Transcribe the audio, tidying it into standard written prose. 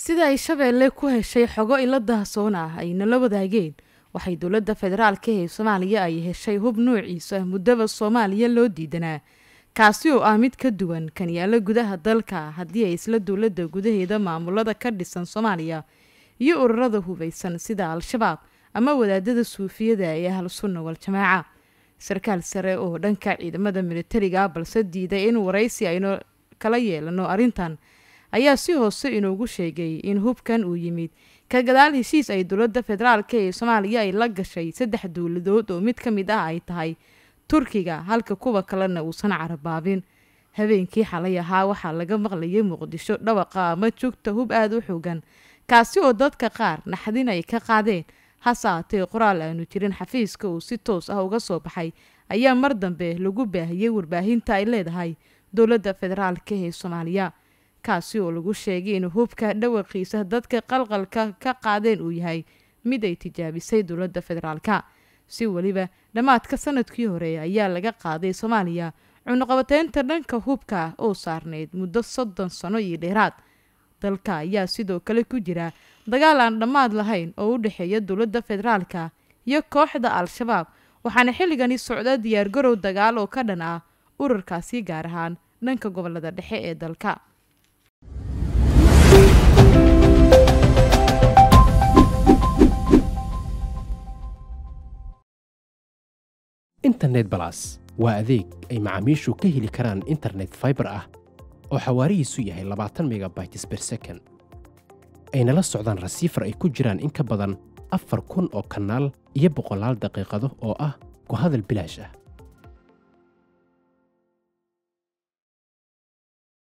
sida ay Shabeelle ku heshay xogo ila dahsoon ah ay nabadhageyn waxay dawladda federaalka ee Soomaaliya ay heshay hub nuuciisa ah muddaba Soomaaliya loo diidanaa kaasi oo ah mid ka duwan kan yaala gudaha dalka haddii ay isla dawladda gudaheeda maamulada ka dhisan Soomaaliya iyo ururada hubeysan sida Al-Shabaab ama wadaadada suufiyada ee Ahl Sunna wal Jamaaca sarkaal sare oo dhanka ciidamada militariga balse diiday in waraysi aynu kala yeelano arintan ayaa si hoose inoogu sheegay in hubkan uu yimid ka gadaal heshiis ay dawladda federaalka ee Soomaaliya ay la gashay saddex dawladood oo mid ka mid ah ay tahay Turkiga halka kuwa kalena uusan carabaabin habeenkii xalay ahaa waxaa laga maqlayay Muqdisho dhawaqa ama joogta hub aad u xoogan kaasi oo dadka qaar naxdin ay ka qaadeen hasaatee qoraal aanu jirin xafiiska oo si toos ah uga soo baxay ayaa mar dambe lagu baahiyay warbaahinta ay leedahay dawladda federaalka ee Soomaaliya kaasi oo lagu sheegay in hubka dhawaqiisa dadka qalqalka ka qaadeen uu yahay mid ay tijaabisay dawladda federaalka si waliba dhamaadka sanadkii hore ayaa laga qaaday Soomaaliya cunqabateynta dhanka hubka oo saarneed muddo 7 sano iyo dheeraad dalka ayaa sidoo kale ku jira dagaal aan dhamaad lahayn oo u dhaxeeya dawladda federaalka iyo kooxda Al-Shabaab waxaana xilligani socda diyaar garow dagaal oo ka dhan ah ururkaasi gaar ahaan dhanka gobolada dhexe ee dalka. إنترنت بلاس وأذيك أي معاميشو كهلي كران إنترنت فايبر أو حواري سوية 24 ميجا بايتس بير سكن أين لا سعودان رسيفر أي كجران إنك بدن أفر كون أو كنال يبقو لال دقيقة أو كهذا البلاشة